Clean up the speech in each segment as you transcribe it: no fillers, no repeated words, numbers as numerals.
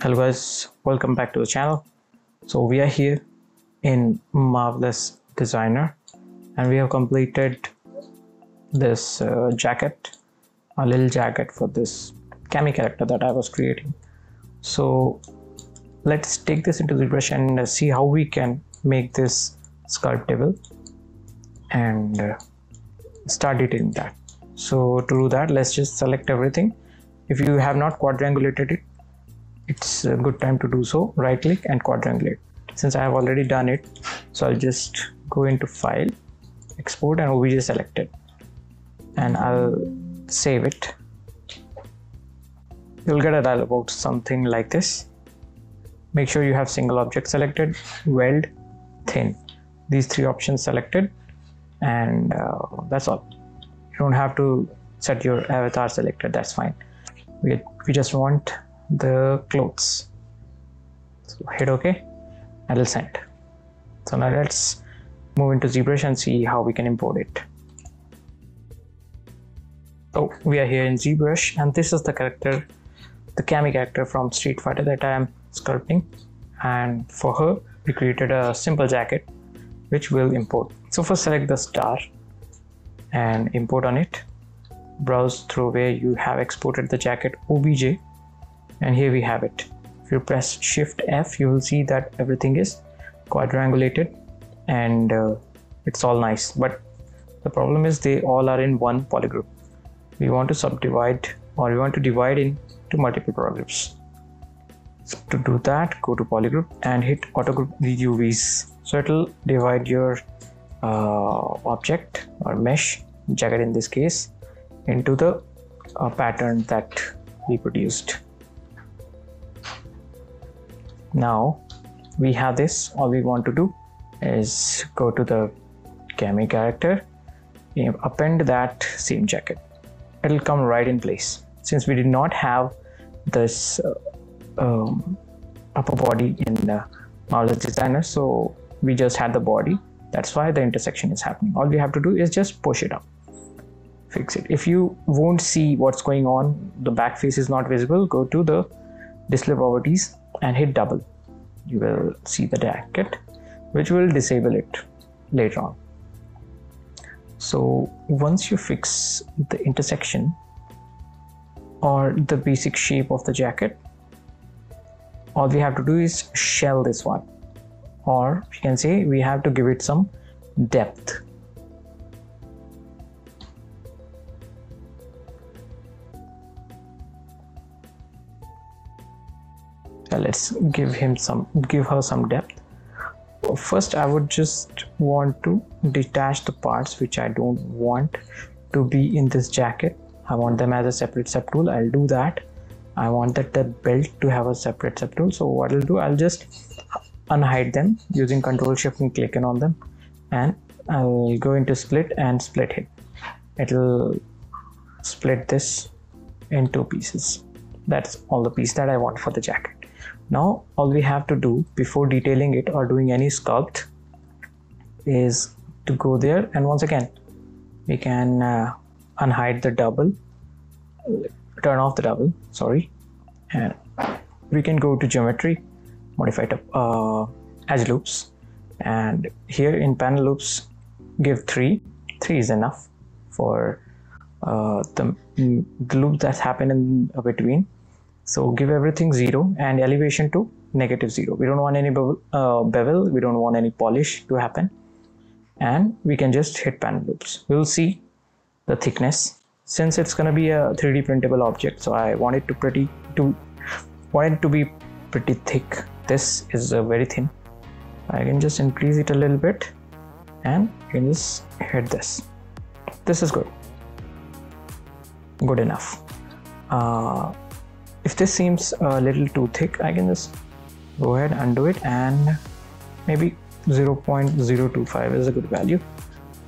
Hello guys, welcome back to the channel. So we are here in Marvelous Designer and we have completed this jacket, a little jacket for this Cammy character that I was creating. So let's take this into ZBrush and see how we can make this sculptable and start detailing that. So to do that, let's just select everything. If you have not quadrangulated it, it's a good time to do so. Right click and quadrangulate. Since I have already done it, so I'll just go into File, Export, and OBJ selected, and I'll save it. You'll get a dialog about something like this. Make sure you have single object selected, weld, thin. These three options selected, and that's all. You don't have to set your avatar selected, that's fine. We just want the clothes, so hit OK and it'll send. So now let's move into ZBrush and see how we can import it. Oh, we are here in ZBrush and this is the character, the Cammy character from Street Fighter that I am sculpting, and for her we created a simple jacket which will import. So first select the star and import on it. Browse through where you have exported the jacket OBJ, and here we have it. If you press Shift F, you will see that everything is quadrangulated and it's all nice, but the problem is they all are in one polygroup. We want to subdivide, or we want to divide into multiple polygroups. So to do that, go to polygroup and hit auto group UVs. So it will divide your object or mesh, jacket in this case, into the pattern that we produced. Now we have this. All we want to do is go to the Cammy character, append that same jacket. It'll come right in place. Since we did not have this upper body in Marvelous Designer, so we just had the body. That's why the intersection is happening. All we have to do is just push it up, fix it. If you won't see what's going on, the back face is not visible, go to the display properties and hit double. You will see the jacket, which will disable it later on. So once you fix the intersection or the basic shape of the jacket, all we have to do is shell this one, or you can say we have to give it some depth. Let's give her some depth. First, I would just want to detach the parts which I don't want to be in this jacket. I want them as a separate subtool. I'll do that. I want that the belt to have a separate subtool. So what I'll do, I'll just unhide them using Control Shift and clicking on them, and I'll go into split and split it. It'll split this in two pieces. That's all the piece that I want for the jacket. Now all we have to do before detailing it or doing any sculpt is to go there, and once again we can unhide the double, turn off the double, sorry, and we can go to geometry, modify edge loops, and here in panel loops give 3 is enough for the loop that's happened in between. So give everything 0 and elevation to -0. We don't want any bevel. We don't want any polish to happen. And we can just hit panel loops. We'll see the thickness. Since it's going to be a 3D printable object, so I want it to be pretty thick. This is very thin. I can just increase it a little bit, and you can just hit this. This is good. Good enough. If this seems a little too thick, I can just go ahead and undo it, and maybe 0.025 is a good value.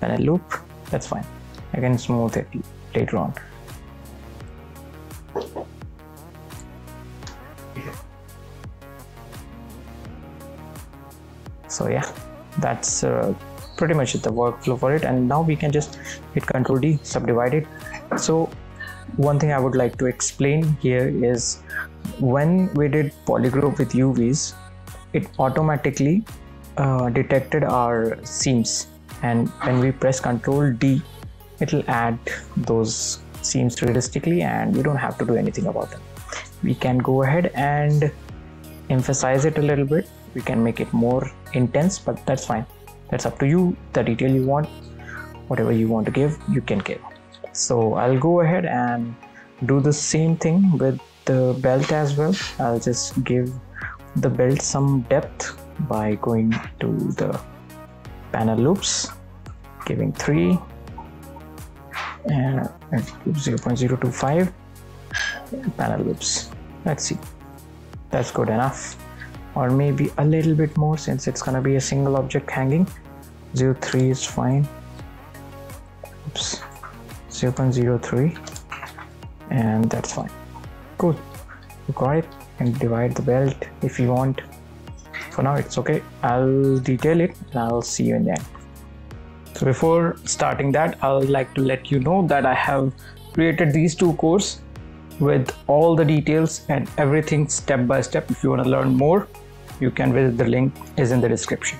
Then I loop, that's fine. I can smooth it later on. So yeah, that's pretty much the workflow for it. And now we can just hit Ctrl D, subdivide it. So one thing I would like to explain here is when we did polygroup with UVs, it automatically detected our seams, and when we press Ctrl D, it'll add those seams realistically, and we don't have to do anything about them. We can go ahead and emphasize it a little bit. We can make it more intense, but that's fine. That's up to you. The detail you want, whatever you want to give, you can give. So I'll go ahead and do the same thing with the belt as well. I'll just give the belt some depth by going to the panel loops, giving 3 and 0.025 panel loops. Let's see, that's good enough, or maybe a little bit more since it's gonna be a single object hanging. 0.3 is fine. Oops, 0.03, and that's fine. Cool, you got it. And divide the belt if you want. For now it's okay. I'll detail it and I'll see you in the end. So before starting that, I would like to let you know that I have created these two courses with all the details and everything step by step. If you want to learn more, you can visit, the link is in the description.